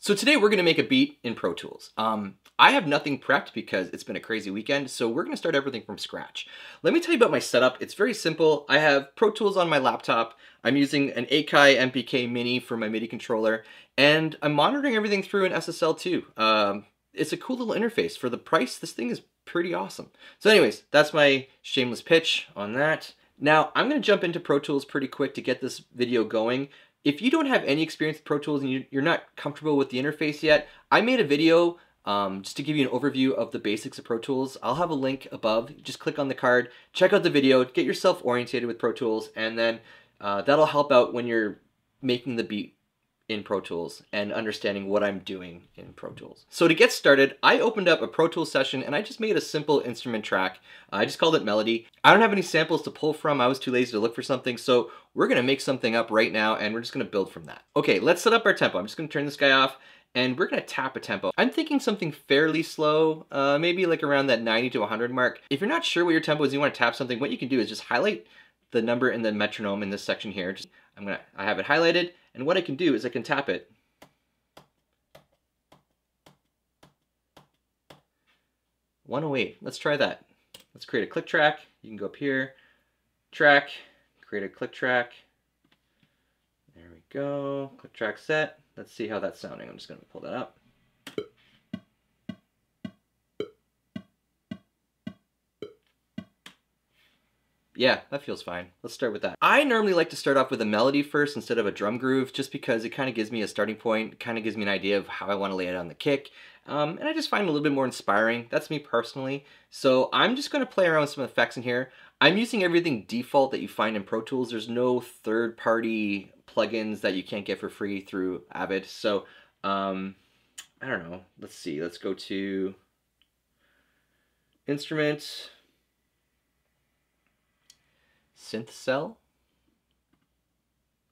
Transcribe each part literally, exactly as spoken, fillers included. So today we're gonna make a beat in Pro Tools. Um, I have nothing prepped because it's been a crazy weekend, so we're gonna start everything from scratch. Let me tell you about my setup. It's very simple. I have Pro Tools on my laptop. I'm using an Akai M P K Mini for my MIDI controller, and I'm monitoring everything through an S S L too. Um, it's a cool little interface. For the price, this thing is pretty awesome. So anyways, that's my shameless pitch on that. Now, I'm gonna jump into Pro Tools pretty quick to get this video going. If you don't have any experience with Pro Tools and you, you're not comfortable with the interface yet, I made a video um, just to give you an overview of the basics of Pro Tools. I'll have a link above. Just click on the card, check out the video, get yourself orientated with Pro Tools, and then uh, that'll help out when you're making the beat in Pro Tools and understanding what I'm doing in Pro Tools. So to get started, I opened up a Pro Tools session and I just made a simple instrument track. I just called it Melody. I don't have any samples to pull from. I was too lazy to look for something. So we're gonna make something up right now and we're just gonna build from that. Okay, let's set up our tempo. I'm just gonna turn this guy off and we're gonna tap a tempo. I'm thinking something fairly slow, uh, maybe like around that ninety to one hundred mark. If you're not sure what your tempo is, you wanna tap something, what you can do is just highlight the number and the metronome in this section here. Just, I'm gonna, I have it highlighted. And what I can do is I can tap it. one oh eight, let's try that. Let's create a click track. You can go up here, track, create a click track. There we go, click track set. Let's see how that's sounding. I'm just gonna pull that up. Yeah, that feels fine. Let's start with that. I normally like to start off with a melody first instead of a drum groove, just because it kind of gives me a starting point, kind of gives me an idea of how I want to lay it on the kick. Um, and I just find it a little bit more inspiring. That's me personally. So I'm just going to play around with some effects in here. I'm using everything default that you find in Pro Tools. There's no third-party plugins that you can't get for free through Avid. So, um, I don't know. Let's see. Let's go to Instruments. Synth cell,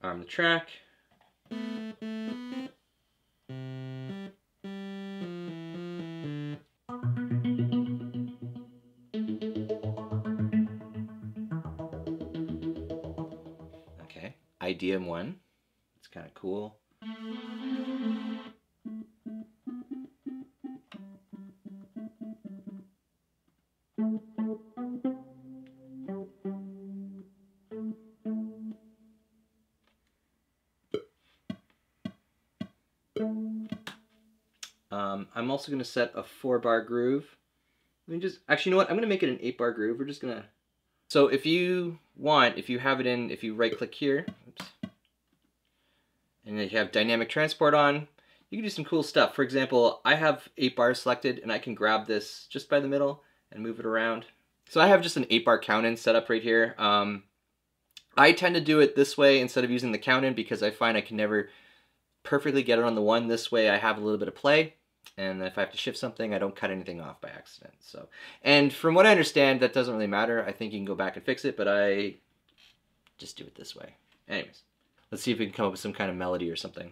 arm the track. Okay, I D M one, it's kind of cool. Um, I'm also going to set a four bar groove. Let me just, actually, you know what? I'm going to make it an eight bar groove. We're just going to, so if you want, if you have it in, if you right click here, oops, and then you have dynamic transport on, you can do some cool stuff. For example, I have eight bars selected and I can grab this just by the middle and move it around. So I have just an eight bar count in set up right here. Um, I tend to do it this way instead of using the count in because I find I can never perfectly get it on the one. This way I have a little bit of play, and if I have to shift something, I don't cut anything off by accident. So, and from what I understand, that doesn't really matter. I think you can go back and fix it, but I just do it this way. Anyways, let's see if we can come up with some kind of melody or something.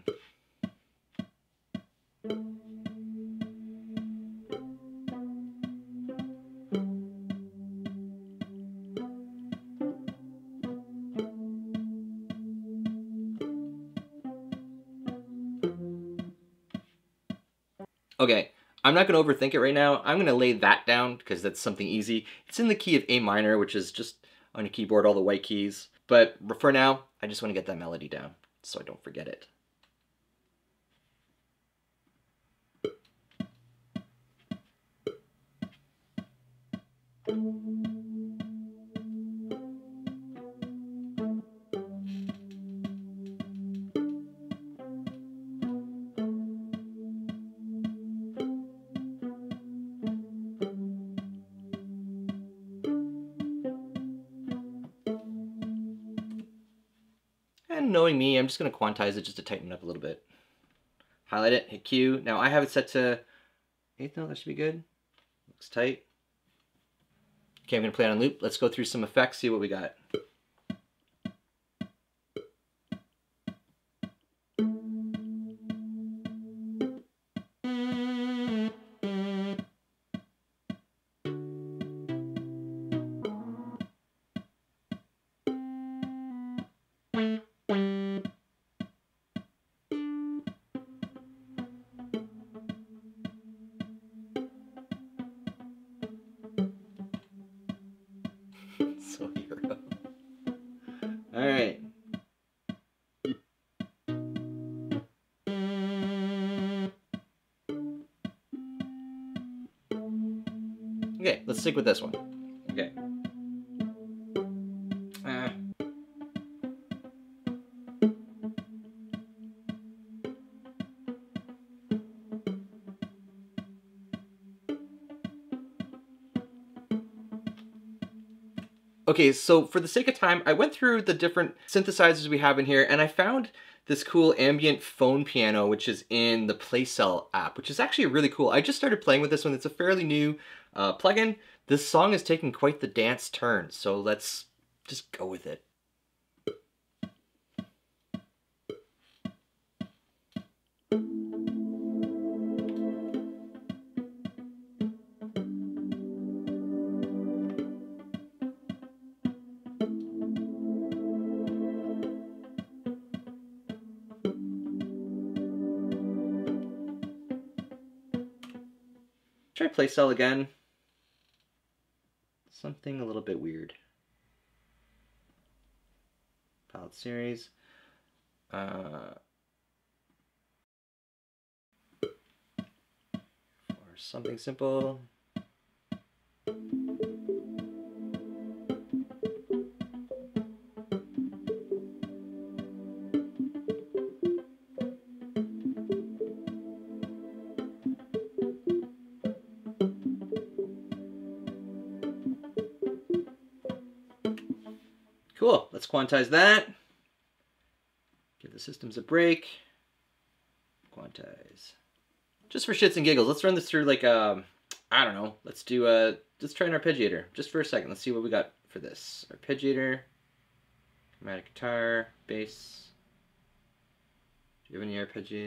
Okay, I'm not gonna overthink it right now. I'm gonna lay that down because that's something easy. It's in the key of A minor, which is just on your keyboard, all the white keys. But for now, I just wanna get that melody down so I don't forget it. And knowing me, I'm just going to quantize it just to tighten it up a little bit. Highlight it, hit Q. Now I have it set to eighth note, that should be good. Looks tight. Okay, I'm going to play it on loop. Let's go through some effects, see what we got. So you're up. All right. Okay, let's stick with this one. Okay. Uh. Okay, so for the sake of time, I went through the different synthesizers we have in here, and I found this cool ambient phone piano, which is in the PlayCell app, which is actually really cool. I just started playing with this one. It's a fairly new uh, plugin. This song is taking quite the dance turn, so let's just go with it. Try PlayCell again. Something a little bit weird. Palette series. Uh, or something simple. Cool, let's quantize that. Give the systems a break. Quantize. Just for shits and giggles, let's run this through like, um, I don't know, let's do a, let's try an arpeggiator, just for a second. Let's see what we got for this. Arpeggiator, chromatic guitar, bass. Do you have any arpeggio?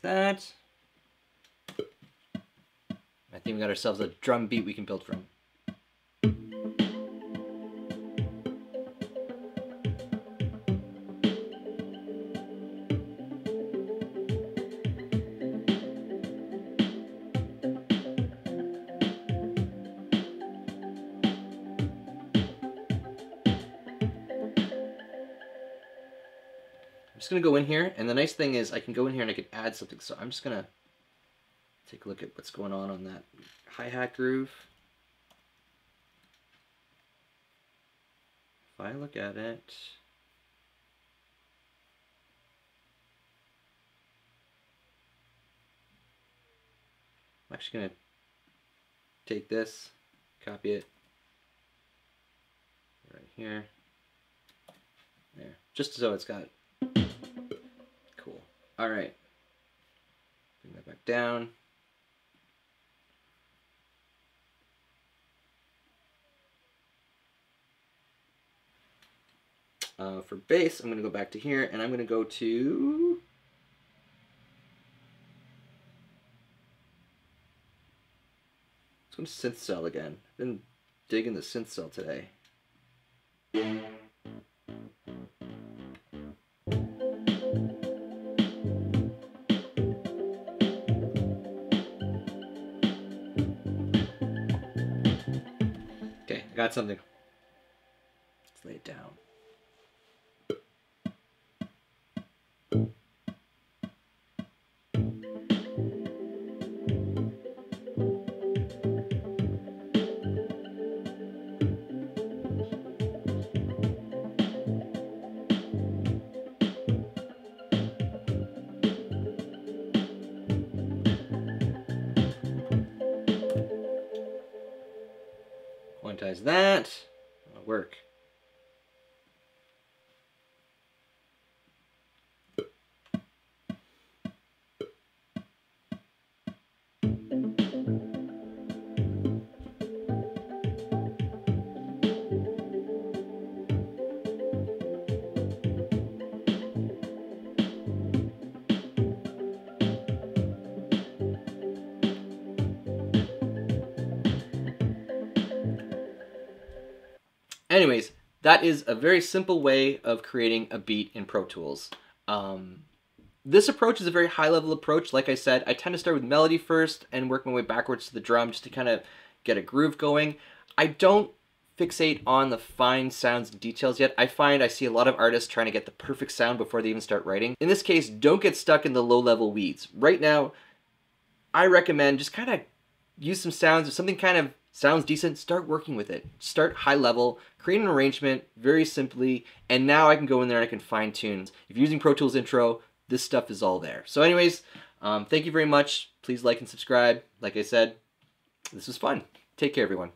That. I think we got ourselves a drum beat we can build from. Gonna go in here, and the nice thing is I can go in here and I can add something. So I'm just gonna take a look at what's going on on that hi-hat groove. If I look at it, I'm actually gonna take this, copy it right here, there, just so it's got. All right, bring that back down. Uh, for bass, I'm gonna go back to here and I'm gonna go to some synth cell again. I've been digging the synth cell today. Got something. Let's lay it down. That that'll work. Anyways, that is a very simple way of creating a beat in Pro Tools. Um, this approach is a very high-level approach. Like I said, I tend to start with melody first and work my way backwards to the drum just to kind of get a groove going. I don't fixate on the fine sounds and details yet. I find I see a lot of artists trying to get the perfect sound before they even start writing. In this case, don't get stuck in the low-level weeds. Right now, I recommend just kind of use some sounds or something kind of sounds decent, start working with it. Start high level, create an arrangement very simply, and now I can go in there and I can fine tune. If you're using Pro Tools Intro, this stuff is all there. So anyways, um, thank you very much. Please like and subscribe. Like I said, this was fun. Take care, everyone.